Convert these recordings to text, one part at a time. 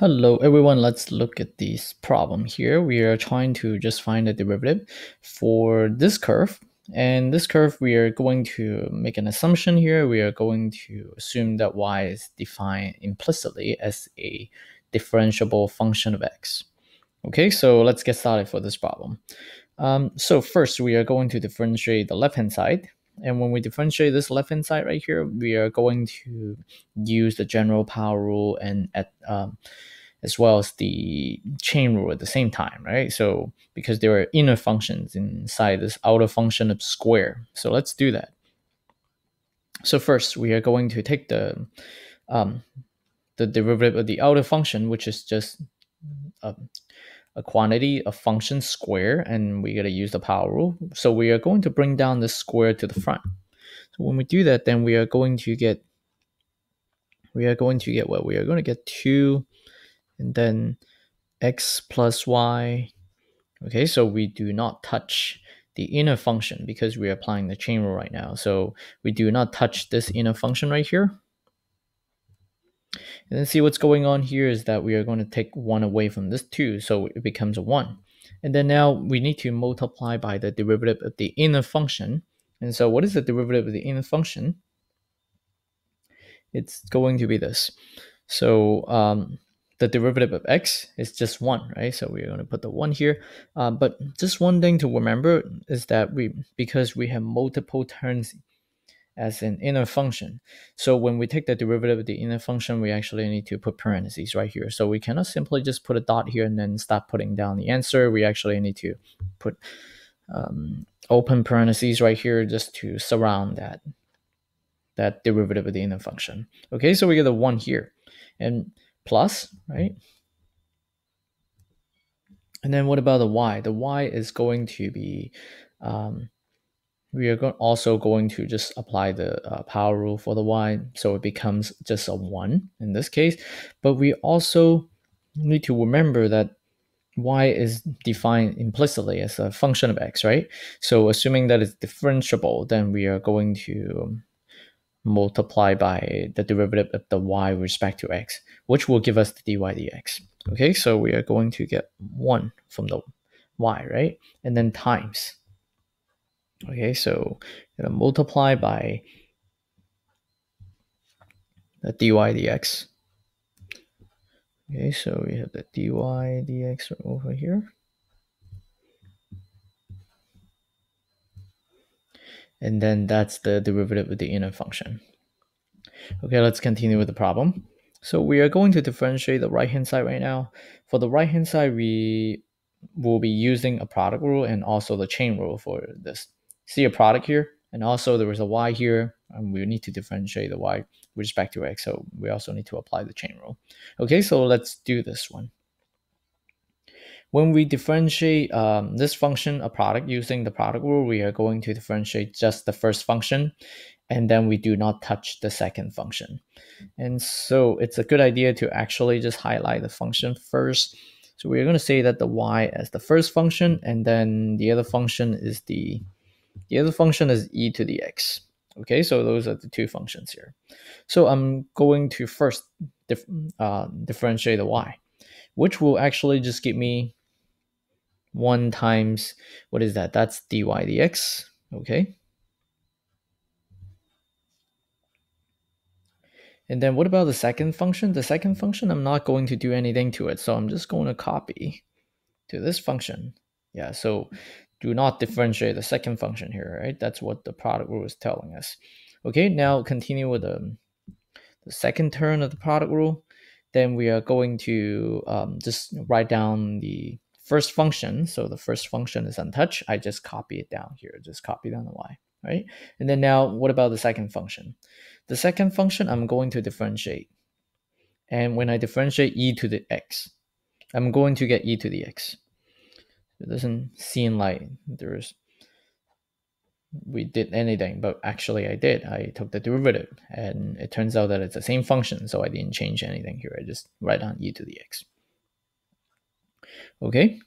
Hello everyone, let's look at this problem here. We are trying to just find the derivative for this curve. And this curve, we are going to make an assumption here. We are going to assume that y is defined implicitly as a differentiable function of x. Okay, so let's get started for this problem. So first, we are going to differentiate the left-hand side. And when we differentiate this left-hand side right here, we are going to use the general power rule and as well as the chain rule at the same time, right? So because there are inner functions inside this outer function of square. So let's do that. So first, we are going to take the derivative of the outer function, which is just a quantity of function square, and we're going to use the power rule. So we are going to bring down the square to the front. So when we do that, then we are going to get, we are going to get 2 and then x plus y. Okay, so we do not touch the inner function because we are applying the chain rule right now. So we do not touch this inner function right here. And then see what's going on here is that we are going to take 1 away from this 2, so it becomes a 1. And then now we need to multiply by the derivative of the inner function. And so what is the derivative of the inner function? It's going to be this. So the derivative of x is just 1, right? So we're going to put the 1 here. But just one thing to remember is that because we have multiple terms as an inner function. So when we take the derivative of the inner function, we actually need to put parentheses right here. So we cannot simply just put a dot here and then start putting down the answer. We actually need to put open parentheses right here just to surround that derivative of the inner function. Okay, so we get a 1 here and plus, right? And then what about the y? The y is going to be we are also going to just apply the power rule for the y, so it becomes just a 1 in this case. But we also need to remember that y is defined implicitly as a function of x, right? So assuming that it's differentiable, then we are going to multiply by the derivative of the y with respect to x, which will give us the dy dx. Okay, so we are going to get 1 from the y, right? And then times. Okay, so we're going to multiply by the dy dx. Okay, so we have the dy dx over here. And then that's the derivative of the inner function. Okay, let's continue with the problem. So we are going to differentiate the right-hand side right now. For the right-hand side, we will be using a product rule and also the chain rule for this. See a product here, and also there is a y here, and we need to differentiate the y with respect to x, so we also need to apply the chain rule. Okay, so let's do this one. When we differentiate this function, a product, using the product rule, we are going to differentiate just the first function, and then we do not touch the second function. And so it's a good idea to actually just highlight the function first. So we're going to say that the y as the first function, and then the other function is e to the x. Okay, so those are the two functions here. So I'm going to first differentiate the y, which will actually just give me 1 times, what is that? That's dy dx, okay? And then what about the second function? The second function, I'm not going to do anything to it, so I'm just going to copy to this function. Yeah, so do not differentiate the second function here, right? That's what the product rule is telling us. Okay, now continue with the second term of the product rule. Then we are going to just write down the first function. So the first function is untouched. I just copy it down here, just copy down the y, right? And then now what about the second function? The second function I'm going to differentiate. And when I differentiate e to the x, I'm going to get e to the x. It doesn't seem like we did anything, but actually I did. I took the derivative, and it turns out that it's the same function, so I didn't change anything here. I just write down e to the x. Okay,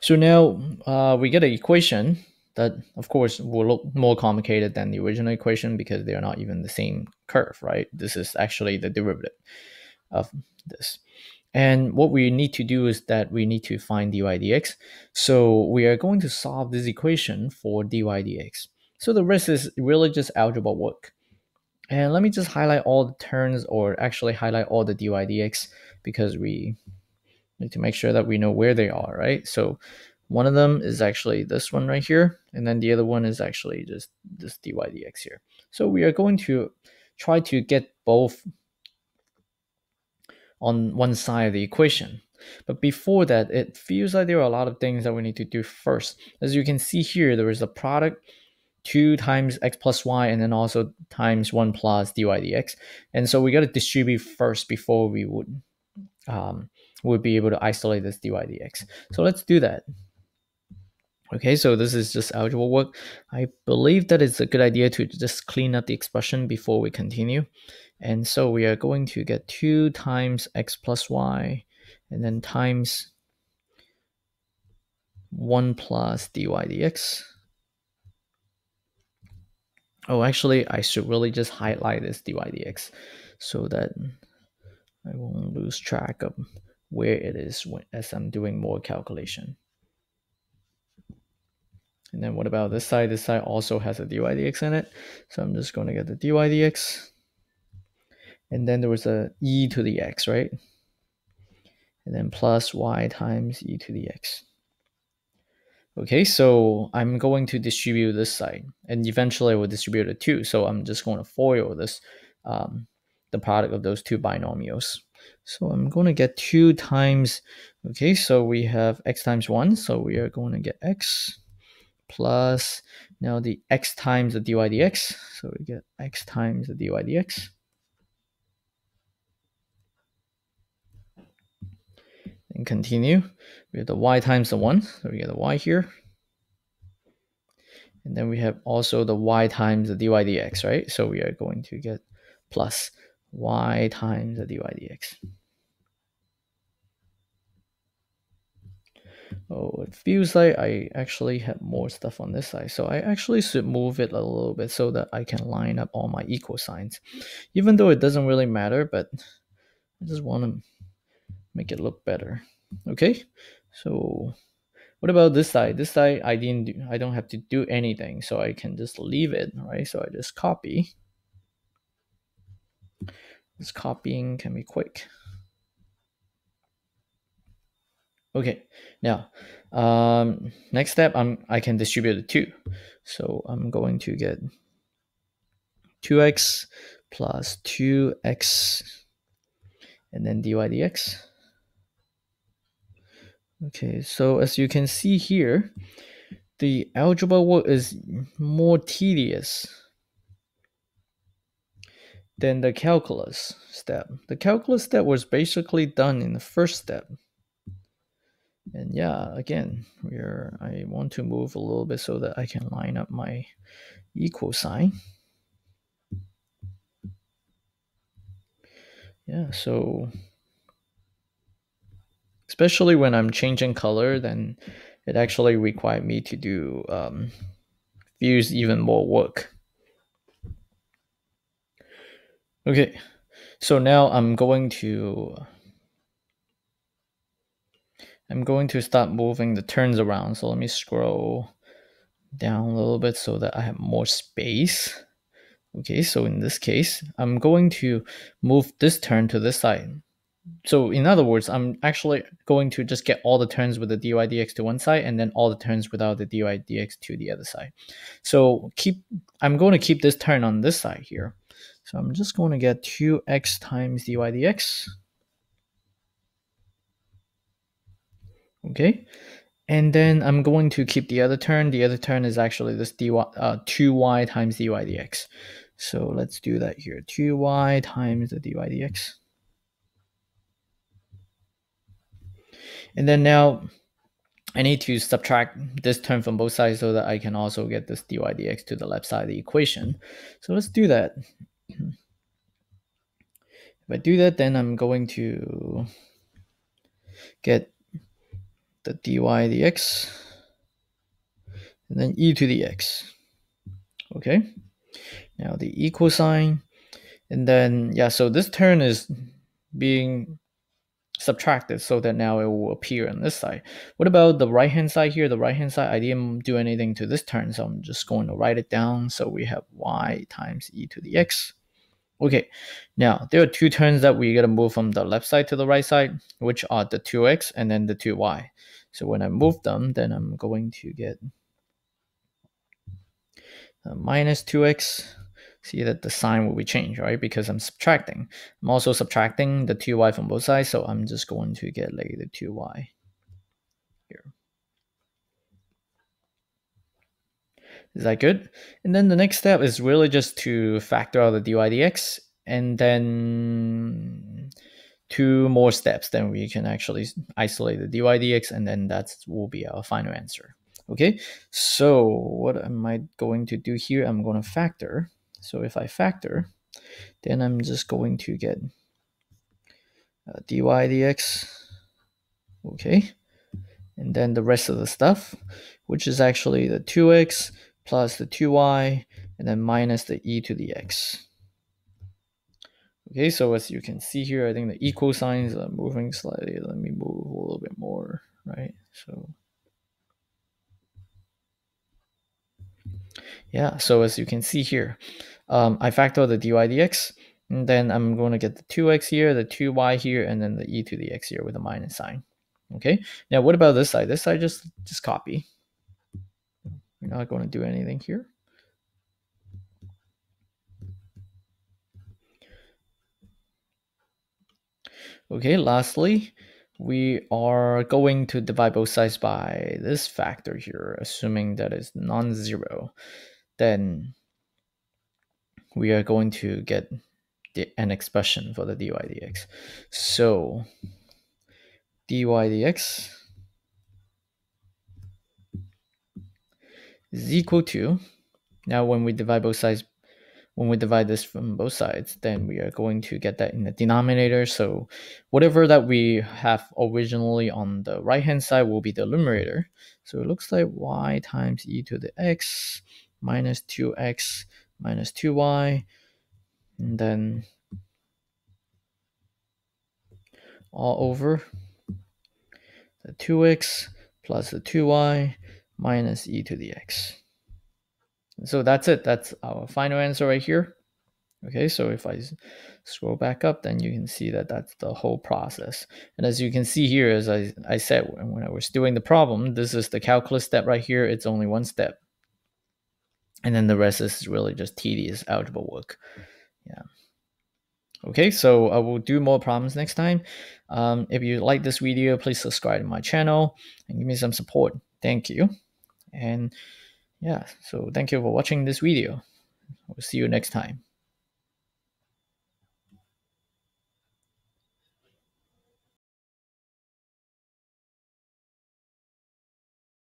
so now we get an equation that, of course, will look more complicated than the original equation because they are not even the same curve, right? This is actually the derivative of this. And what we need to do is that we need to find dy dx. So we are going to solve this equation for dy dx. So the rest is really just algebra work. And let me just highlight all the terms, or actually highlight all the dy dx, because we need to make sure that we know where they are, right? So one of them is actually this one right here. And then the other one is actually just this dy dx here. So we are going to try to get both on one side of the equation. But before that, it feels like there are a lot of things that we need to do first. As you can see here, there is a product 2 times x plus y, and then also times 1 plus dy dx. And so we got to distribute first before we would be able to isolate this dy dx. So let's do that. Okay, so this is just algebra work. I believe that it's a good idea to just clean up the expression before we continue. And so we are going to get 2 times x plus y, and then times 1 plus dy dx. Oh, actually, I should really just highlight this dy dx so that I won't lose track of where it is as I'm doing more calculation. And then what about this side? This side also has a dy dx in it. So I'm just going to get the dy dx. And then there was a e to the x, right? And then plus y times e to the x. Okay, so I'm going to distribute this side, and eventually I will distribute it too. So I'm just going to FOIL this, the product of those 2 binomials. So I'm going to get 2 times, okay, so we have x times 1. So we are going to get x plus, now the x times the dy dx. So we get x times the dy dx. And continue. We have the y times the 1, so we get the y here. And then we have also the y times the dy dx, right? So we are going to get plus y times the dy dx. Oh, it feels like I actually have more stuff on this side. So I actually should move it a little bit so that I can line up all my equal signs. Even though it doesn't really matter, but I just want to make it look better. Okay, so what about this side? This side I don't have to do anything, so I can just leave it, right? So I just copy. This copying can be quick. Okay, now next step, I can distribute it too. So I'm going to get 2x plus 2x and then dy dx. Okay, so as you can see here, the algebra work is more tedious than the calculus step. The calculus step was basically done in the first step. And yeah, again, I want to move a little bit so that I can line up my equal sign. Yeah, so especially when I'm changing color, then it actually required me to do use even more work. Okay, so now I'm going to start moving the turns around. So let me scroll down a little bit so that I have more space. Okay, so in this case, I'm going to move this turn to this side. So in other words, I'm actually going to just get all the turns with the dy dx to one side, and then all the turns without the dy dx to the other side. So I'm going to keep this turn on this side here. So I'm just going to get 2x times dy dx. Okay, and then I'm going to keep the other turn. The other turn is actually this 2y times dy dx. So let's do that here, 2y times the dy dx. And then now I need to subtract this term from both sides so that I can also get this dy dx to the left side of the equation. So let's do that. If I do that, then I'm going to get the dy dx and then e to the x. Okay, now the equal sign, and then yeah, so this turn is being subtract this so that now it will appear on this side. What about the right hand side here? The right hand side, I didn't do anything to this term, so I'm just going to write it down. So we have y times e to the x. Okay, now there are two terms that we got to move from the left side to the right side, which are the 2x and then the 2y. So when I move them, then I'm going to get minus 2x. See that the sign will be changed, right? Because I'm subtracting. I'm also subtracting the 2y from both sides, so I'm just going to get negative 2y here. Is that good? And then the next step is really just to factor out the dy dx, and then two more steps, then we can actually isolate the dy dx, and then that will be our final answer. Okay, so what am I going to do here? I'm going to factor. So if I factor, then I'm just going to get dy dx, okay, and then the rest of the stuff, which is actually the 2x plus the 2y, and then minus the e to the x. Okay, so as you can see here, I think the equal signs are moving slightly. Let me move a little bit more, right? So yeah, so as you can see here, I factor out the dy dx, and then I'm going to get the 2x here, the 2y here, and then the e to the x here with a minus sign. Okay, now what about this side? This side just copy. We're not going to do anything here. Okay, lastly, we are going to divide both sides by this factor here, assuming that is non-zero. Then we are going to get an expression for the dy dx. So dy dx is equal to, now when we divide both sides, when we divide this from both sides, then we are going to get that in the denominator. So whatever that we have originally on the right hand side will be the numerator. So it looks like y times e to the x minus 2x minus 2y, and then all over the 2x plus the 2y minus e to the x. So that's it. That's our final answer right here. Okay, so if I scroll back up, then you can see that that's the whole process. And as you can see here, as I said when I was doing the problem, this is the calculus step right here. It's only one step. And then the rest is really just tedious algebra work. Yeah. Okay, so I will do more problems next time. If you like this video, please subscribe to my channel and give me some support. Thank you. And yeah, so thank you for watching this video. I'll see you next time.